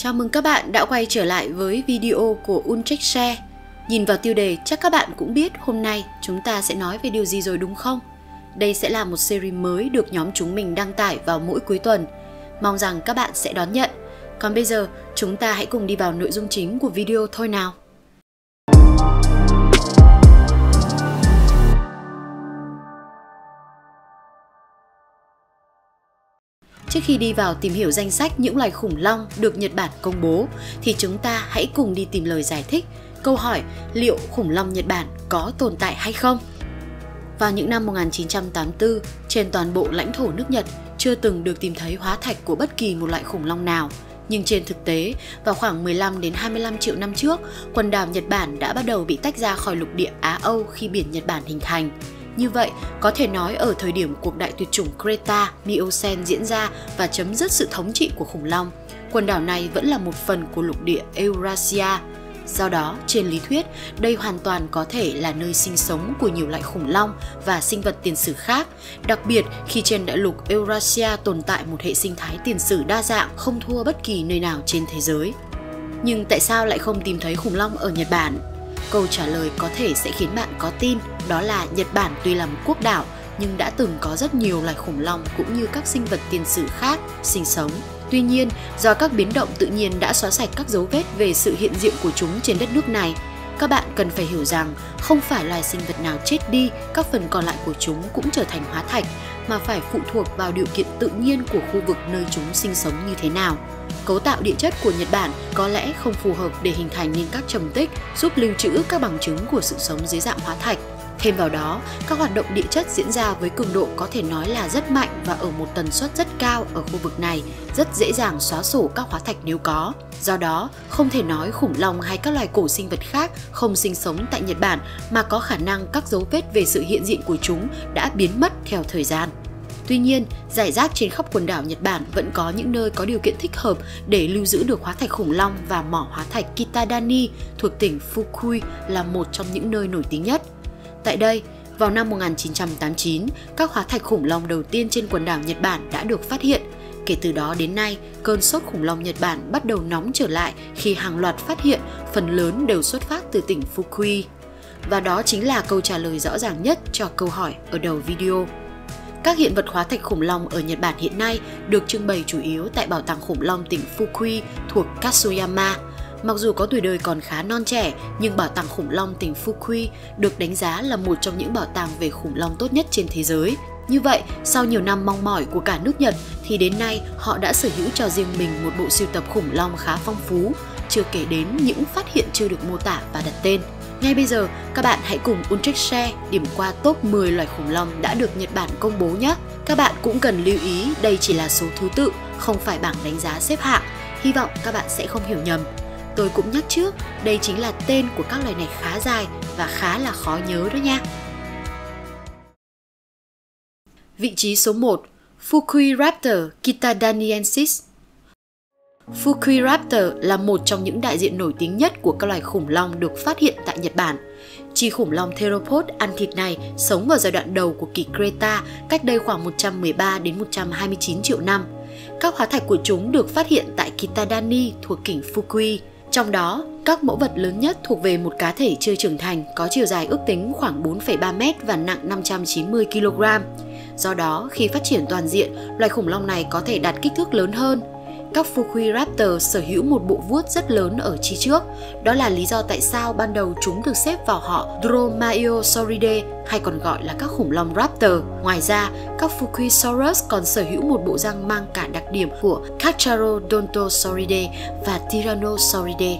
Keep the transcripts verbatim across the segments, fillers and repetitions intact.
Chào mừng các bạn đã quay trở lại với video của UltrexShare. Nhìn vào tiêu đề chắc các bạn cũng biết hôm nay chúng ta sẽ nói về điều gì rồi đúng không? Đây sẽ là một series mới được nhóm chúng mình đăng tải vào mỗi cuối tuần. Mong rằng các bạn sẽ đón nhận. Còn bây giờ chúng ta hãy cùng đi vào nội dung chính của video thôi nào. Trước khi đi vào tìm hiểu danh sách những loài khủng long được Nhật Bản công bố thì chúng ta hãy cùng đi tìm lời giải thích câu hỏi liệu khủng long Nhật Bản có tồn tại hay không? Vào những năm một nghìn chín trăm tám mươi tư, trên toàn bộ lãnh thổ nước Nhật chưa từng được tìm thấy hóa thạch của bất kỳ một loại khủng long nào. Nhưng trên thực tế, vào khoảng mười lăm đến hai mươi lăm triệu năm trước, quần đảo Nhật Bản đã bắt đầu bị tách ra khỏi lục địa Á-Âu khi biển Nhật Bản hình thành. Như vậy, có thể nói ở thời điểm cuộc đại tuyệt chủng Creta, Miocene diễn ra và chấm dứt sự thống trị của khủng long, quần đảo này vẫn là một phần của lục địa Eurasia. Do đó, trên lý thuyết, đây hoàn toàn có thể là nơi sinh sống của nhiều loại khủng long và sinh vật tiền sử khác, đặc biệt khi trên đại lục Eurasia tồn tại một hệ sinh thái tiền sử đa dạng không thua bất kỳ nơi nào trên thế giới. Nhưng tại sao lại không tìm thấy khủng long ở Nhật Bản? Câu trả lời có thể sẽ khiến bạn có tin, đó là Nhật Bản tuy là một quốc đảo nhưng đã từng có rất nhiều loài khủng long cũng như các sinh vật tiền sử khác sinh sống. Tuy nhiên, do các biến động tự nhiên đã xóa sạch các dấu vết về sự hiện diện của chúng trên đất nước này, các bạn cần phải hiểu rằng không phải loài sinh vật nào chết đi, các phần còn lại của chúng cũng trở thành hóa thạch, mà phải phụ thuộc vào điều kiện tự nhiên của khu vực nơi chúng sinh sống như thế nào. Cấu tạo địa chất của Nhật Bản có lẽ không phù hợp để hình thành nên các trầm tích giúp lưu trữ các bằng chứng của sự sống dưới dạng hóa thạch. Thêm vào đó, các hoạt động địa chất diễn ra với cường độ có thể nói là rất mạnh và ở một tần suất rất cao ở khu vực này, rất dễ dàng xóa sổ các hóa thạch nếu có. Do đó, không thể nói khủng long hay các loài cổ sinh vật khác không sinh sống tại Nhật Bản mà có khả năng các dấu vết về sự hiện diện của chúng đã biến mất theo thời gian. Tuy nhiên, rải rác trên khắp quần đảo Nhật Bản vẫn có những nơi có điều kiện thích hợp để lưu giữ được hóa thạch khủng long và mỏ hóa thạch Kitadani thuộc tỉnh Fukui là một trong những nơi nổi tiếng nhất. Tại đây, vào năm một nghìn chín trăm tám mươi chín, các hóa thạch khủng long đầu tiên trên quần đảo Nhật Bản đã được phát hiện. Kể từ đó đến nay, cơn sốt khủng long Nhật Bản bắt đầu nóng trở lại khi hàng loạt phát hiện, phần lớn đều xuất phát từ tỉnh Fukui. Và đó chính là câu trả lời rõ ràng nhất cho câu hỏi ở đầu video. Các hiện vật hóa thạch khủng long ở Nhật Bản hiện nay được trưng bày chủ yếu tại Bảo tàng khủng long tỉnh Fukui thuộc Katsuyama. Mặc dù có tuổi đời còn khá non trẻ, nhưng Bảo tàng khủng long tỉnh Fukui được đánh giá là một trong những bảo tàng về khủng long tốt nhất trên thế giới. Như vậy, sau nhiều năm mong mỏi của cả nước Nhật thì đến nay họ đã sở hữu cho riêng mình một bộ sưu tập khủng long khá phong phú, chưa kể đến những phát hiện chưa được mô tả và đặt tên. Ngay bây giờ, các bạn hãy cùng UltrexShare điểm qua top mười loài khủng long đã được Nhật Bản công bố nhé. Các bạn cũng cần lưu ý đây chỉ là số thứ tự, không phải bảng đánh giá xếp hạng. Hy vọng các bạn sẽ không hiểu nhầm. Tôi cũng nhắc trước, đây chính là tên của các loài này khá dài và khá là khó nhớ đó nha. Vị trí số một, Fukuiraptor kitadaniensis. Fukuiraptor là một trong những đại diện nổi tiếng nhất của các loài khủng long được phát hiện tại Nhật Bản. Chi khủng long theropod ăn thịt này sống vào giai đoạn đầu của kỷ Creta cách đây khoảng một trăm mười ba đến một trăm hai mươi chín triệu năm. Các hóa thạch của chúng được phát hiện tại Kitadani thuộc tỉnh Fukui. Trong đó, các mẫu vật lớn nhất thuộc về một cá thể chưa trưởng thành có chiều dài ước tính khoảng bốn phẩy ba mét và nặng năm trăm chín mươi ki lô gam. Do đó, khi phát triển toàn diện, loài khủng long này có thể đạt kích thước lớn hơn. Các Fukuiraptor sở hữu một bộ vuốt rất lớn ở chi trước. Đó là lý do tại sao ban đầu chúng được xếp vào họ Dromaeosauridae hay còn gọi là các khủng long raptor. Ngoài ra, các Fukuisaurus còn sở hữu một bộ răng mang cả đặc điểm của Cacharodontosauridae và Tyrannosauridae.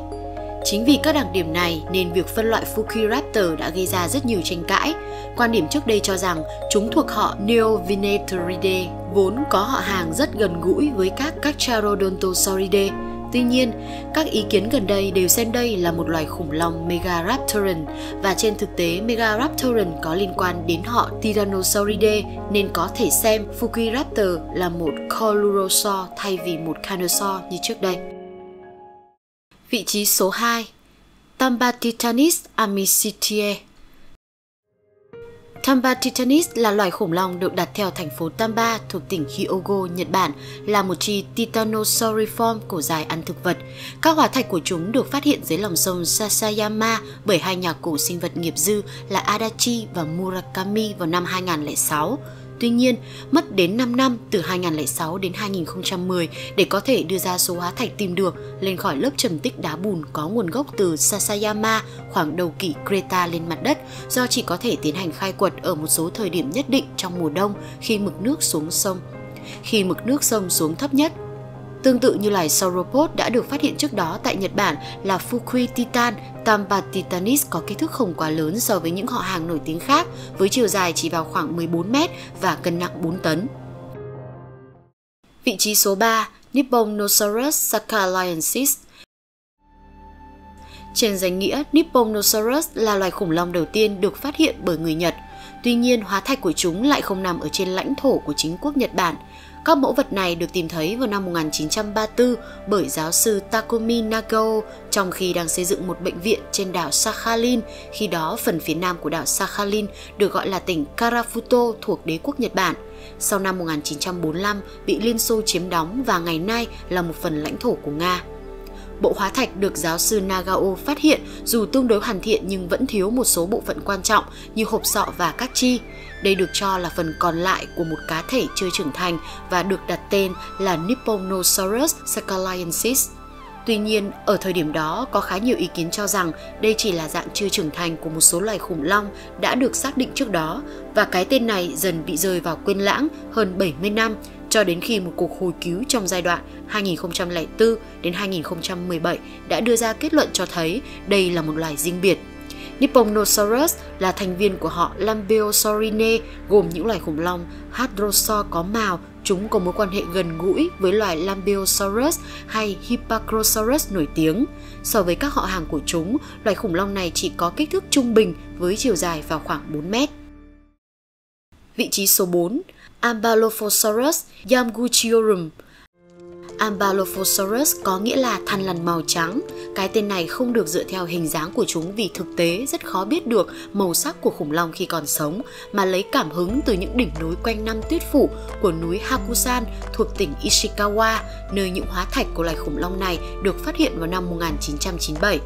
Chính vì các đặc điểm này nên việc phân loại Fukuiraptor đã gây ra rất nhiều tranh cãi. Quan điểm trước đây cho rằng chúng thuộc họ Neovenatoridae, vốn có họ hàng rất gần gũi với các Cacharodontosauridae. Tuy nhiên, các ý kiến gần đây đều xem đây là một loài khủng long Megaraptoran và trên thực tế Megaraptoran có liên quan đến họ Tyrannosauridae nên có thể xem Fukuiraptor là một coelurosaur thay vì một carnosaur như trước đây. Vị trí số hai, Tambatitanis amicitiae. Tambatitanis là loài khủng long được đặt theo thành phố Tamba thuộc tỉnh Hyogo, Nhật Bản, là một chi titanosauriform cổ dài ăn thực vật. Các hóa thạch của chúng được phát hiện dưới lòng sông Sasayama bởi hai nhà cổ sinh vật nghiệp dư là Adachi và Murakami vào năm hai nghìn không trăm lẻ sáu. Tuy nhiên, mất đến năm năm từ hai nghìn không trăm lẻ sáu đến hai nghìn không trăm mười để có thể đưa ra số hóa thạch tìm được lên khỏi lớp trầm tích đá bùn có nguồn gốc từ Sasayama khoảng đầu kỷ Creta lên mặt đất, do chỉ có thể tiến hành khai quật ở một số thời điểm nhất định trong mùa đông khi mực nước xuống sông. Khi mực nước sông xuống thấp nhất, tương tự như loài sauropod đã được phát hiện trước đó tại Nhật Bản là Fukuititan, Tambatitanis có kích thước không quá lớn so với những họ hàng nổi tiếng khác, với chiều dài chỉ vào khoảng mười bốn mét và cân nặng bốn tấn. Vị trí số ba, Nipponosaurus sachalinensis. Trên danh nghĩa, Nipponosaurus là loài khủng long đầu tiên được phát hiện bởi người Nhật. Tuy nhiên, hóa thạch của chúng lại không nằm ở trên lãnh thổ của chính quốc Nhật Bản. Các mẫu vật này được tìm thấy vào năm một nghìn chín trăm ba mươi tư bởi giáo sư Takumi Nagao trong khi đang xây dựng một bệnh viện trên đảo Sakhalin, khi đó phần phía nam của đảo Sakhalin được gọi là tỉnh Karafuto thuộc đế quốc Nhật Bản. Sau năm một nghìn chín trăm bốn mươi lăm bị Liên Xô chiếm đóng và ngày nay là một phần lãnh thổ của Nga. Bộ hóa thạch được giáo sư Nagao phát hiện dù tương đối hoàn thiện nhưng vẫn thiếu một số bộ phận quan trọng như hộp sọ và các chi. Đây được cho là phần còn lại của một cá thể chưa trưởng thành và được đặt tên là Nipponosaurus sachalinensis. Tuy nhiên, ở thời điểm đó có khá nhiều ý kiến cho rằng đây chỉ là dạng chưa trưởng thành của một số loài khủng long đã được xác định trước đó và cái tên này dần bị rơi vào quên lãng hơn bảy mươi năm cho đến khi một cuộc hồi cứu trong giai đoạn hai nghìn không trăm lẻ tư đến hai nghìn không trăm mười bảy đã đưa ra kết luận cho thấy đây là một loài riêng biệt. Nipponosaurus là thành viên của họ Lambeosaurinae, gồm những loài khủng long hadrosaur có mào. Chúng có mối quan hệ gần gũi với loài Lambeosaurus hay Hypacrosaurus nổi tiếng. So với các họ hàng của chúng, loài khủng long này chỉ có kích thước trung bình với chiều dài vào khoảng bốn mét. Vị trí số bốn, Albalophosaurus yamguchiorum. Albalophosaurus có nghĩa là thằn lằn màu trắng. Cái tên này không được dựa theo hình dáng của chúng vì thực tế rất khó biết được màu sắc của khủng long khi còn sống, mà lấy cảm hứng từ những đỉnh núi quanh năm tuyết phủ của núi Hakusan thuộc tỉnh Ishikawa, nơi những hóa thạch của loài khủng long này được phát hiện vào năm một nghìn chín trăm chín mươi bảy.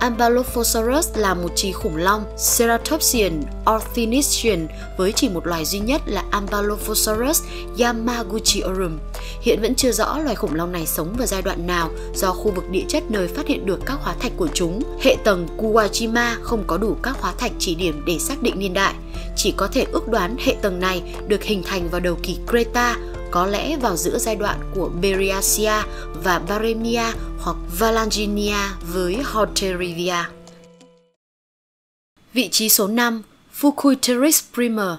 Albalophosaurus là một chi khủng long ceratopsian ornithischian với chỉ một loài duy nhất là Albalophosaurus yamguchiorum. Hiện vẫn chưa rõ loài khủng long này sống vào giai đoạn nào do khu vực địa chất nơi phát hiện được các hóa thạch của chúng, hệ tầng Kuwajima, không có đủ các hóa thạch chỉ điểm để xác định niên đại. Chỉ có thể ước đoán hệ tầng này được hình thành vào đầu kỳ Creta, có lẽ vào giữa giai đoạn của Beriasia và Barremia hoặc Valanginia với Horterivia. Vị trí số năm, Fukuipteryx prima.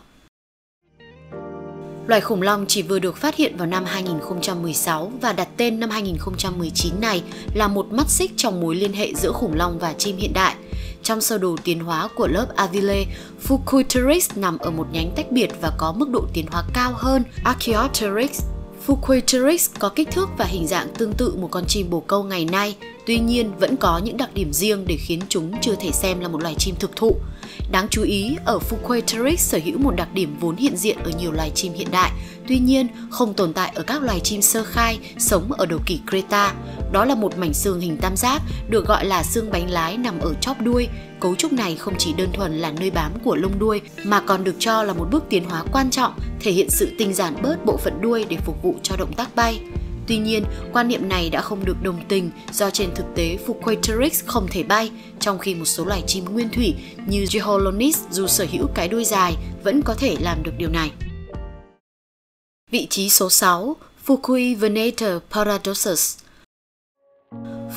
Loài khủng long chỉ vừa được phát hiện vào năm hai nghìn không trăm mười sáu và đặt tên năm hai nghìn không trăm mười chín này là một mắt xích trong mối liên hệ giữa khủng long và chim hiện đại. Trong sơ đồ tiến hóa của lớp Avilae, Fukuipteryx nằm ở một nhánh tách biệt và có mức độ tiến hóa cao hơn Archaeopteryx. Fukuipteryx có kích thước và hình dạng tương tự một con chim bồ câu ngày nay, tuy nhiên vẫn có những đặc điểm riêng để khiến chúng chưa thể xem là một loài chim thực thụ. Đáng chú ý, ở Fukuipteryx sở hữu một đặc điểm vốn hiện diện ở nhiều loài chim hiện đại, tuy nhiên không tồn tại ở các loài chim sơ khai sống ở đầu kỷ Creta. Đó là một mảnh xương hình tam giác được gọi là xương bánh lái nằm ở chóp đuôi. Cấu trúc này không chỉ đơn thuần là nơi bám của lông đuôi mà còn được cho là một bước tiến hóa quan trọng, thể hiện sự tinh giản bớt bộ phận đuôi để phục vụ cho động tác bay. Tuy nhiên, quan niệm này đã không được đồng tình do trên thực tế Fukuipteryx không thể bay, trong khi một số loài chim nguyên thủy như Geolonis dù sở hữu cái đuôi dài vẫn có thể làm được điều này. Vị trí số sáu, Fukuivenator paradoxus.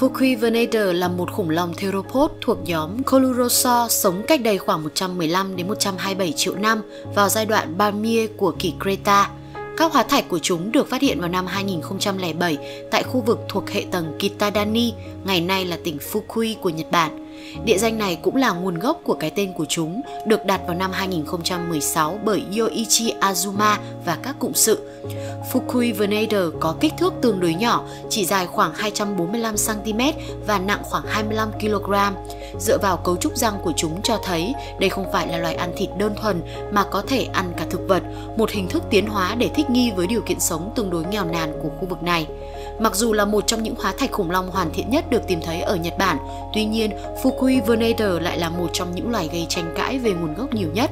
Fukuivenator là một khủng long theropod thuộc nhóm Colurosaur sống cách đây khoảng một trăm mười lăm đến một trăm hai mươi bảy triệu năm vào giai đoạn Barmier của kỷ Creta. Các hóa thạch của chúng được phát hiện vào năm hai nghìn không trăm lẻ bảy tại khu vực thuộc hệ tầng Kitadani, ngày nay là tỉnh Fukui của Nhật Bản. Địa danh này cũng là nguồn gốc của cái tên của chúng, được đặt vào năm hai nghìn không trăm mười sáu bởi Yoichi Azuma và các cộng sự. Fukuivenator có kích thước tương đối nhỏ, chỉ dài khoảng hai trăm bốn mươi lăm xăng ti mét và nặng khoảng hai mươi lăm ki lô gam. Dựa vào cấu trúc răng của chúng cho thấy đây không phải là loài ăn thịt đơn thuần mà có thể ăn cả thực vật, một hình thức tiến hóa để thích nghi với điều kiện sống tương đối nghèo nàn của khu vực này. Mặc dù là một trong những hóa thạch khủng long hoàn thiện nhất được tìm thấy ở Nhật Bản, tuy nhiên Fukuivenator lại là một trong những loài gây tranh cãi về nguồn gốc nhiều nhất.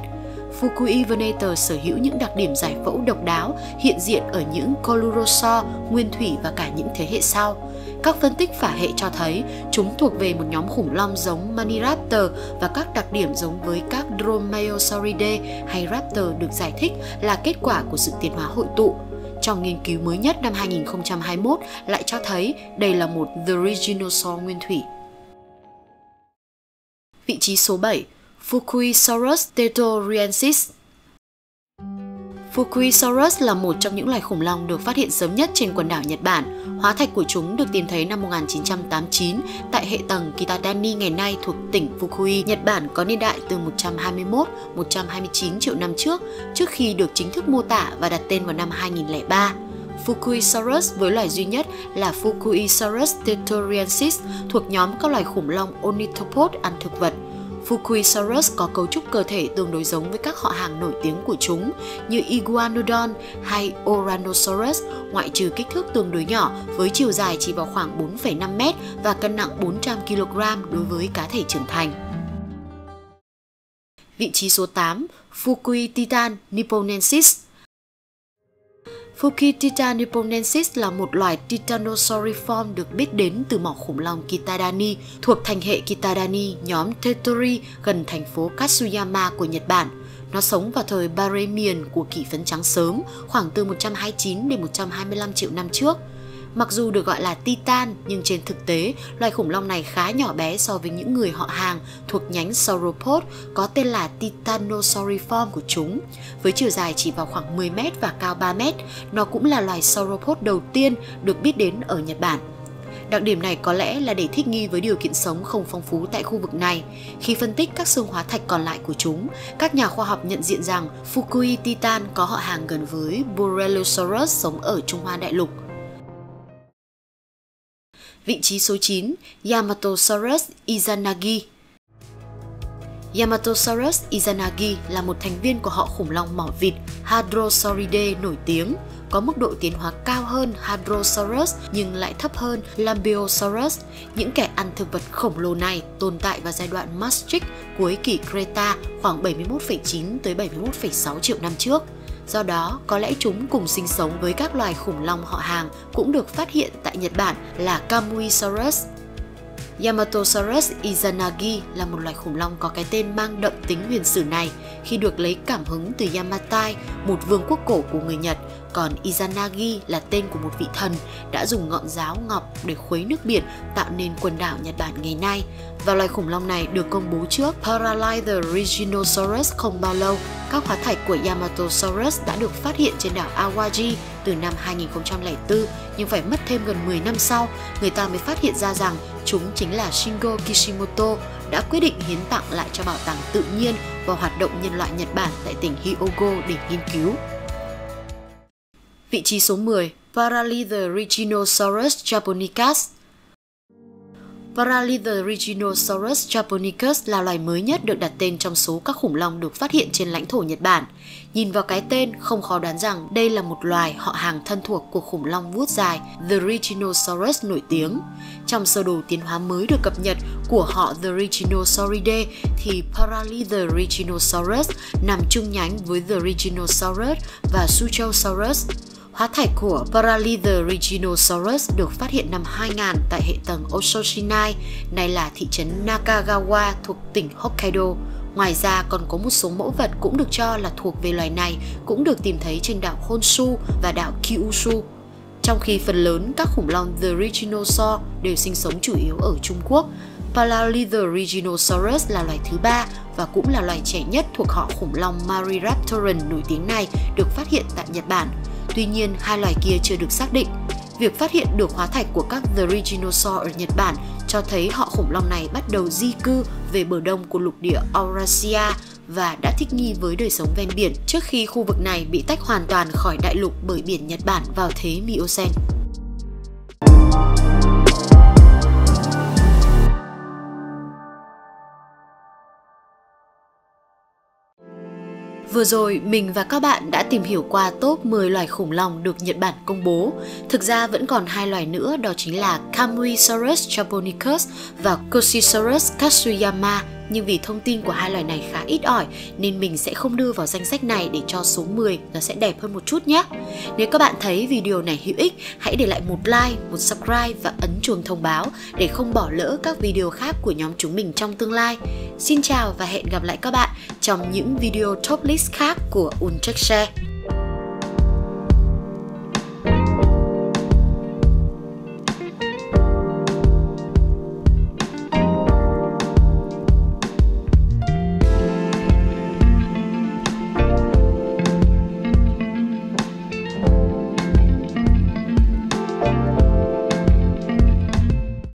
Fukuivenator sở hữu những đặc điểm giải phẫu độc đáo hiện diện ở những coelurosaur, nguyên thủy và cả những thế hệ sau. Các phân tích phả hệ cho thấy chúng thuộc về một nhóm khủng long giống Maniraptor và các đặc điểm giống với các Dromaeosauridae hay Raptor được giải thích là kết quả của sự tiến hóa hội tụ. Trong nghiên cứu mới nhất năm hai nghìn không trăm hai mươi mốt lại cho thấy đây là một Therizinosaur nguyên thủy. Vị trí số bảy, Fukuisaurus tetoriensnis. Fukuisaurus là một trong những loài khủng long được phát hiện sớm nhất trên quần đảo Nhật Bản. Hóa thạch của chúng được tìm thấy năm một nghìn chín trăm tám mươi chín tại hệ tầng Kitadani ngày nay thuộc tỉnh Fukui, Nhật Bản, có niên đại từ một trăm hai mươi mốt đến một trăm hai mươi chín triệu năm trước, trước khi được chính thức mô tả và đặt tên vào năm hai nghìn không trăm lẻ ba. Fukuisaurus với loài duy nhất là Fukuisaurus tetoriensnis thuộc nhóm các loài khủng long ornithopod ăn thực vật. Fukuisaurus có cấu trúc cơ thể tương đối giống với các họ hàng nổi tiếng của chúng như Iguanodon hay Oranosaurus, ngoại trừ kích thước tương đối nhỏ với chiều dài chỉ vào khoảng bốn phẩy năm mét và cân nặng bốn trăm ki lô gam đối với cá thể trưởng thành. Vị trí số tám, Fukuititan nipponensis. Fukuititan nipponensis là một loài titanosauriform được biết đến từ mỏ khủng long Kitadani thuộc thành hệ Kitadani, nhóm Tetori gần thành phố Katsuyama của Nhật Bản. Nó sống vào thời Barremian của kỷ phấn trắng sớm, khoảng từ một trăm hai mươi chín đến một trăm hai mươi lăm triệu năm trước. Mặc dù được gọi là Titan, nhưng trên thực tế, loài khủng long này khá nhỏ bé so với những người họ hàng thuộc nhánh sauropod có tên là Titanosauriform của chúng. Với chiều dài chỉ vào khoảng mười mét và cao ba mét, nó cũng là loài sauropod đầu tiên được biết đến ở Nhật Bản. Đặc điểm này có lẽ là để thích nghi với điều kiện sống không phong phú tại khu vực này. Khi phân tích các xương hóa thạch còn lại của chúng, các nhà khoa học nhận diện rằng Fukuititan có họ hàng gần với Borreliosaurus sống ở Trung Hoa đại lục. Vị trí số chín, Yamatosaurus izanagi. Yamatosaurus izanagi là một thành viên của họ khủng long mỏ vịt Hadrosauridae nổi tiếng, có mức độ tiến hóa cao hơn Hadrosaurus nhưng lại thấp hơn Lambiosaurus. Những kẻ ăn thực vật khổng lồ này tồn tại vào giai đoạn Maastricht cuối kỷ Creta khoảng bảy mươi mốt phẩy chín tới bảy mươi mốt phẩy sáu triệu năm trước. Do đó, có lẽ chúng cùng sinh sống với các loài khủng long họ hàng cũng được phát hiện tại Nhật Bản là Kamuysaurus. Yamatosaurus izanagi là một loài khủng long có cái tên mang đậm tính huyền sử này khi được lấy cảm hứng từ Yamatai, một vương quốc cổ của người Nhật, còn Izanagi là tên của một vị thần đã dùng ngọn giáo ngọc để khuấy nước biển tạo nên quần đảo Nhật Bản ngày nay. Và loài khủng long này được công bố trước Paralitherizinosaurus không bao lâu. Các hóa thạch của Yamatosaurus đã được phát hiện trên đảo Awaji từ năm hai nghìn không trăm lẻ tư, nhưng phải mất thêm gần mười năm sau, người ta mới phát hiện ra rằng chúng chính là Shingo Kishimoto đã quyết định hiến tặng lại cho Bảo tàng Tự nhiên và Hoạt động Nhân loại Nhật Bản tại tỉnh Hyogo để nghiên cứu. Vị trí số mười, Paralitherizinosaurus japonicus. Paralitherizinosaurus japonicus là loài mới nhất được đặt tên trong số các khủng long được phát hiện trên lãnh thổ Nhật Bản. Nhìn vào cái tên, không khó đoán rằng đây là một loài họ hàng thân thuộc của khủng long vuốt dài Therizinosaurus nổi tiếng. Trong sơ đồ tiến hóa mới được cập nhật của họ Therizinosauridae thì Paralitherizinosaurus nằm chung nhánh với Therizinosaurus và Suchosaurus. Hóa thạch của Paralitherizinosaurus được phát hiện năm hai nghìn tại hệ tầng Ososhinai, nay là thị trấn Nakagawa thuộc tỉnh Hokkaido. Ngoài ra còn có một số mẫu vật cũng được cho là thuộc về loài này cũng được tìm thấy trên đảo Honshu và đảo Kyushu. Trong khi phần lớn các khủng long Therizinosaur đều sinh sống chủ yếu ở Trung Quốc, Paralitherizinosaurus là loài thứ ba và cũng là loài trẻ nhất thuộc họ khủng long Mariraptoran nổi tiếng này được phát hiện tại Nhật Bản. Tuy nhiên, hai loài kia chưa được xác định. việc phát hiện được hóa thạch của các Therizinosaur ở Nhật Bản cho thấy họ khủng long này bắt đầu di cư về bờ đông của lục địa Eurasia và đã thích nghi với đời sống ven biển trước khi khu vực này bị tách hoàn toàn khỏi đại lục bởi biển Nhật Bản vào thế Miocene. Vừa rồi, mình và các bạn đã tìm hiểu qua top mười loài khủng long được Nhật Bản công bố. Thực ra vẫn còn hai loài nữa, đó chính là Kamuysaurus japonicus và Cusisaurus katsuyama. Nhưng vì thông tin của hai loài này khá ít ỏi nên mình sẽ không đưa vào danh sách này để cho số mười nó sẽ đẹp hơn một chút nhé. Nếu các bạn thấy video này hữu ích, hãy để lại một like, một subscribe và ấn chuông thông báo để không bỏ lỡ các video khác của nhóm chúng mình trong tương lai. Xin chào và hẹn gặp lại các bạn trong những video top list khác của UltrexShare.